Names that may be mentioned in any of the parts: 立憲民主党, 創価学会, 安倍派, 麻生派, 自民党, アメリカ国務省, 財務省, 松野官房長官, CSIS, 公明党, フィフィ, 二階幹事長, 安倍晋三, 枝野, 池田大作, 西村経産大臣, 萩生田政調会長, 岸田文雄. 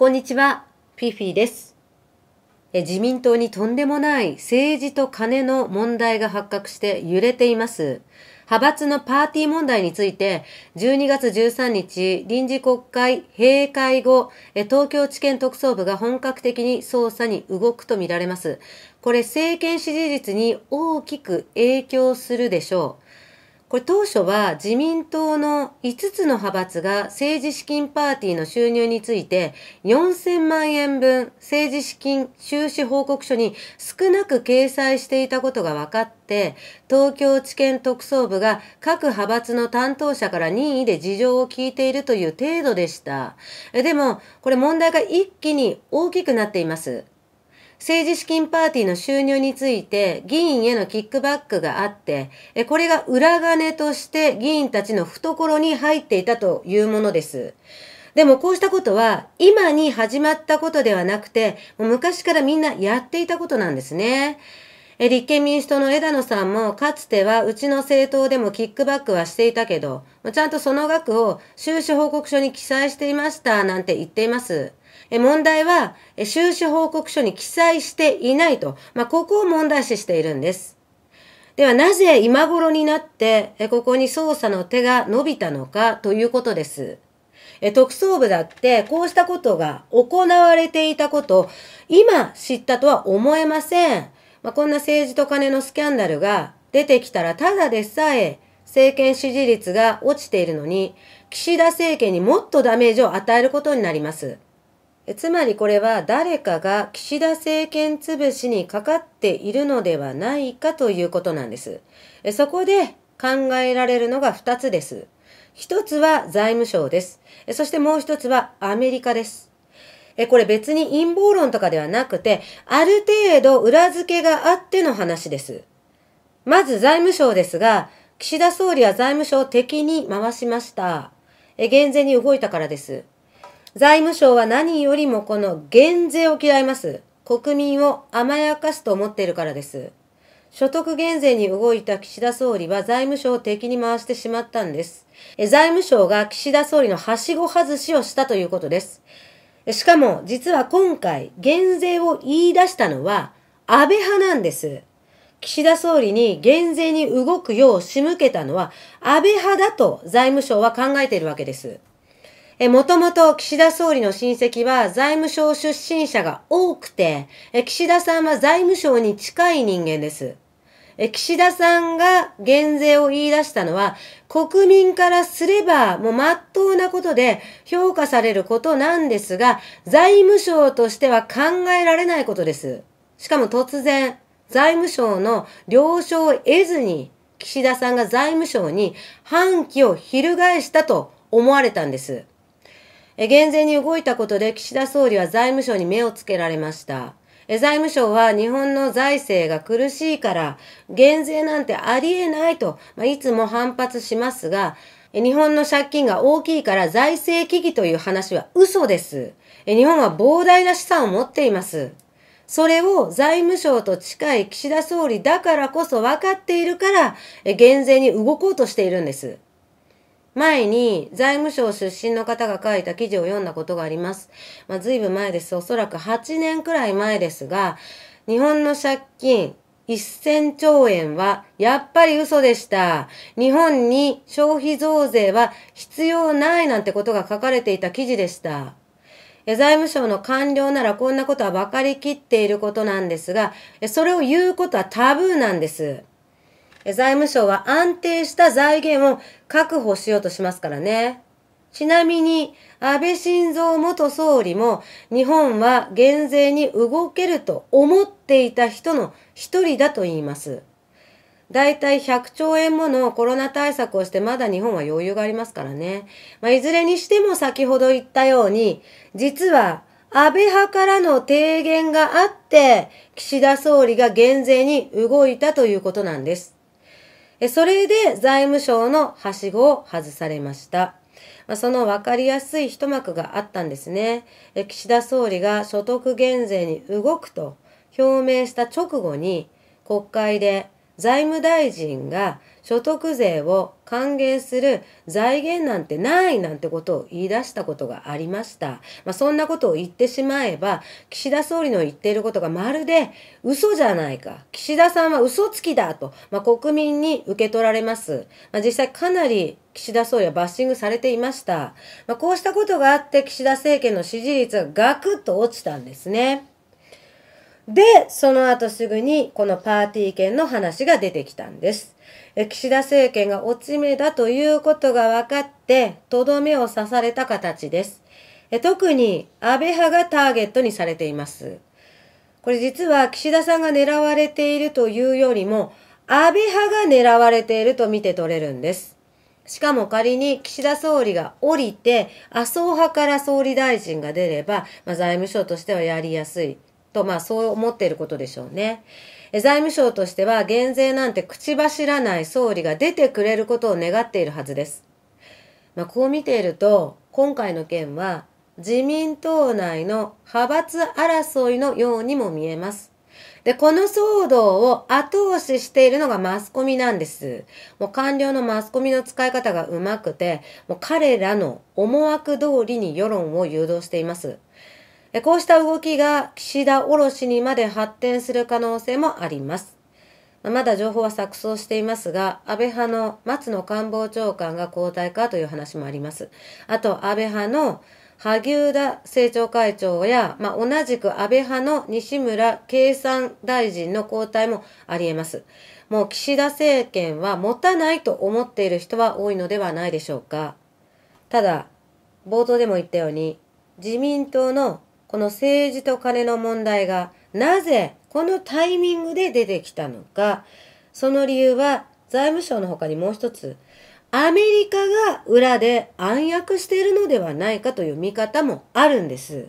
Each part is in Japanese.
こんにちは、フィフィです。自民党にとんでもない政治と金の問題が発覚して揺れています。派閥のパーティー問題について、12月13日、臨時国会閉会後、東京地検特捜部が本格的に捜査に動くとみられます。これ、政権支持率に大きく影響するでしょう。これ当初は自民党の5つの派閥が政治資金パーティーの収入について4000万円分政治資金収支報告書に少なく掲載していたことが分かって東京地検特捜部が各派閥の担当者から任意で事情を聞いているという程度でした。でもこれ問題が一気に大きくなっています。政治資金パーティーの収入について議員へのキックバックがあって、これが裏金として議員たちの懐に入っていたというものです。でもこうしたことは今に始まったことではなくて、もう昔からみんなやっていたことなんですね。立憲民主党の枝野さんもかつてはうちの政党でもキックバックはしていたけど、ちゃんとその額を収支報告書に記載していましたなんて言っています。問題は収支報告書に記載していないと、ここを問題視しているんです。ではなぜ今頃になってここに捜査の手が伸びたのかということです。特捜部だってこうしたことが行われていたことを今知ったとは思えません。こんな政治と金のスキャンダルが出てきたらただでさえ政権支持率が落ちているのに岸田政権にもっとダメージを与えることになります。つまりこれは誰かが岸田政権潰しにかかっているのではないかということなんです。そこで考えられるのが2つです。1つは財務省です。そしてもう1つはアメリカです。これ別に陰謀論とかではなくて、ある程度裏付けがあっての話です。まず財務省ですが、岸田総理は財務省を敵に回しました。減税に動いたからです。財務省は何よりもこの減税を嫌います。国民を甘やかすと思っているからです。所得減税に動いた岸田総理は財務省を敵に回してしまったんです。財務省が岸田総理のはしご外しをしたということです。しかも実は今回減税を言い出したのは安倍派なんです。岸田総理に減税に動くよう仕向けたのは安倍派だと財務省は考えているわけです。もともと岸田総理の親戚は財務省出身者が多くて、岸田さんは財務省に近い人間です。岸田さんが減税を言い出したのは、国民からすればもう真っ当なことで評価されることなんですが、財務省としては考えられないことです。しかも突然、財務省の了承を得ずに、岸田さんが財務省に反旗を翻したと思われたんです。減税に動いたことで岸田総理は財務省に目をつけられました。財務省は日本の財政が苦しいから減税なんてありえないと、いつも反発しますが、日本の借金が大きいから財政危機という話は嘘です。日本は膨大な資産を持っています。それを財務省と近い岸田総理だからこそ分かっているから減税に動こうとしているんです。前に財務省出身の方が書いた記事を読んだことがあります。ずいぶん前です。おそらく8年くらい前ですが、日本の借金1000兆円はやっぱり嘘でした。日本に消費増税は必要ないなんてことが書かれていた記事でした。財務省の官僚ならこんなことは分かりきっていることなんですが、それを言うことはタブーなんです。財務省は安定した財源を確保しようとしますからね。ちなみに、安倍晋三元総理も日本は減税に動けると思っていた人の一人だと言います。だいたい100兆円ものコロナ対策をしてまだ日本は余裕がありますからね。いずれにしても先ほど言ったように、実は安倍派からの提言があって、岸田総理が減税に動いたということなんです。それで財務省のはしごを外されました。その分かりやすい一幕があったんですね。岸田総理が所得減税に動くと表明した直後に国会で財務大臣が所得税を還元する財源なんてないなんてことを言い出したことがありました。そんなことを言ってしまえば、岸田総理の言っていることがまるで嘘じゃないか。岸田さんは嘘つきだと、国民に受け取られます。実際かなり岸田総理はバッシングされていました。こうしたことがあって岸田政権の支持率がガクッと落ちたんですね。で、その後すぐにこのパーティー券の話が出てきたんです。岸田政権が落ち目だということが分かって、とどめを刺された形です。特に安倍派がターゲットにされています。これ実は岸田さんが狙われているというよりも、安倍派が狙われていると見て取れるんです。しかも仮に岸田総理が降りて、麻生派から総理大臣が出れば、財務省としてはやりやすい。と、そう思っていることでしょうね。財務省としては減税なんて口走らない総理が出てくれることを願っているはずです。こう見ていると、今回の件は自民党内の派閥争いのようにも見えます。で、この騒動を後押ししているのがマスコミなんです。官僚のマスコミの使い方がうまくて、彼らの思惑通りに世論を誘導しています。こうした動きが岸田おろしにまで発展する可能性もあります。まだ情報は錯綜していますが、安倍派の松野官房長官が交代かという話もあります。あと、安倍派の萩生田政調会長や、同じく安倍派の西村経産大臣の交代もあり得ます。もう岸田政権は持たないと思っている人は多いのではないでしょうか。ただ、冒頭でも言ったように、自民党のこの政治と金の問題がなぜこのタイミングで出てきたのか、その理由は財務省の他にもう一つ、アメリカが裏で暗躍しているのではないかという見方もあるんです。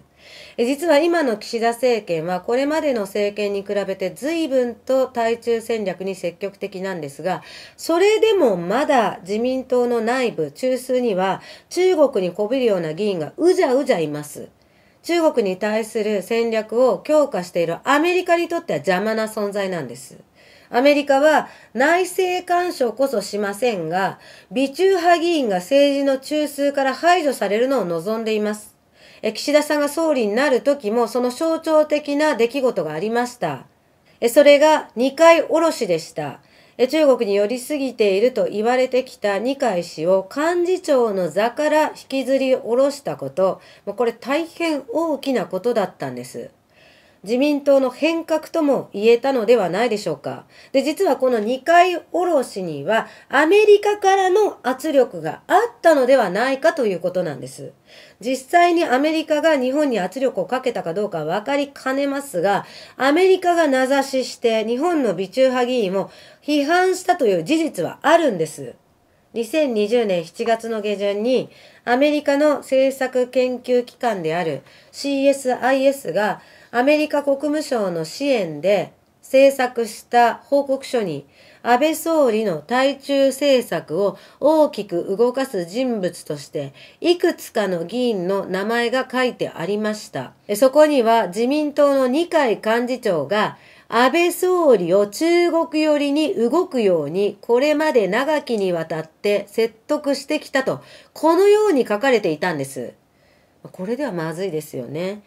実は今の岸田政権はこれまでの政権に比べて随分と対中戦略に積極的なんですが、それでもまだ自民党の内部、中枢には中国にこびるような議員がうじゃうじゃいます。中国に対する戦略を強化しているアメリカにとっては邪魔な存在なんです。アメリカは内政干渉こそしませんが、美中派議員が政治の中枢から排除されるのを望んでいます。岸田さんが総理になる時もその象徴的な出来事がありました。それが二階おろしでした。中国に寄りすぎていると言われてきた二階氏を幹事長の座から引きずり下ろしたこと、これ大変大きなことだったんです。自民党の変革とも言えたのではないでしょうか。で、実はこの二階おろしにはアメリカからの圧力があったのではないかということなんです。実際にアメリカが日本に圧力をかけたかどうかわかりかねますが、アメリカが名指しして日本の美中派議員を批判したという事実はあるんです。2020年7月の下旬にアメリカの政策研究機関である CSIS がアメリカ国務省の支援で制作した報告書に安倍総理の対中政策を大きく動かす人物としていくつかの議員の名前が書いてありました。そこには自民党の二階幹事長が安倍総理を中国寄りに動くようにこれまで長きにわたって説得してきたとこのように書かれていたんです。これではまずいですよね。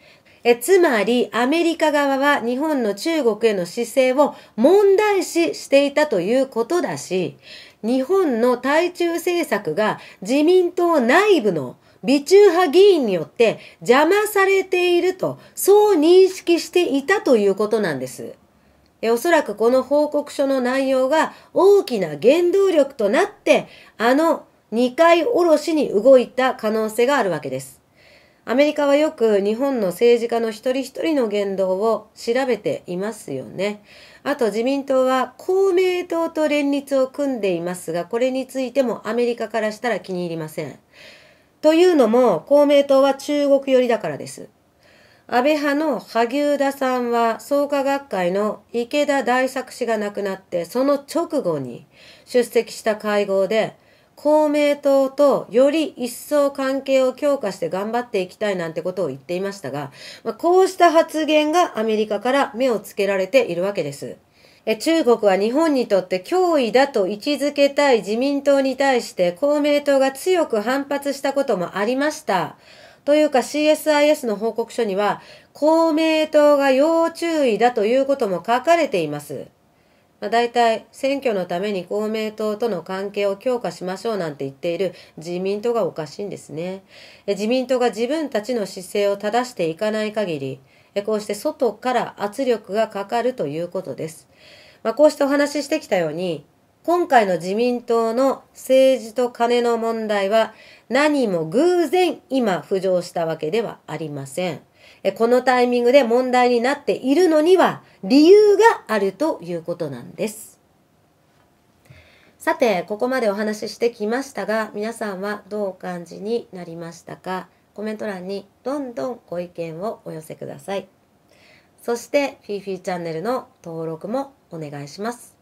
つまり、アメリカ側は日本の中国への姿勢を問題視していたということだし、日本の対中政策が自民党内部の美中派議員によって邪魔されていると、そう認識していたということなんです。おそらくこの報告書の内容が大きな原動力となって、二階おろしに動いた可能性があるわけです。アメリカはよく日本の政治家の一人一人の言動を調べていますよね。あと自民党は公明党と連立を組んでいますが、これについてもアメリカからしたら気に入りません。というのも公明党は中国寄りだからです。安倍派の萩生田さんは創価学会の池田大作氏が亡くなって、その直後に出席した会合で、公明党とより一層関係を強化して頑張っていきたいなんてことを言っていましたが、こうした発言がアメリカから目をつけられているわけです。中国は日本にとって脅威だと位置づけたい自民党に対して公明党が強く反発したこともありました。というか CSIS の報告書には公明党が要注意だということも書かれています。だいたい選挙のために公明党との関係を強化しましょうなんて言っている自民党がおかしいんですね。自民党が自分たちの姿勢を正していかない限り、こうして外から圧力がかかるということです。こうしてお話ししてきたように、今回の自民党の政治と金の問題は何も偶然今浮上したわけではありません。このタイミングで問題になっているのには理由があるということなんです。さて、ここまでお話ししてきましたが、皆さんはどうお感じになりましたか？コメント欄にどんどんご意見をお寄せください。そして、フィーフィーチャンネルの登録もお願いします。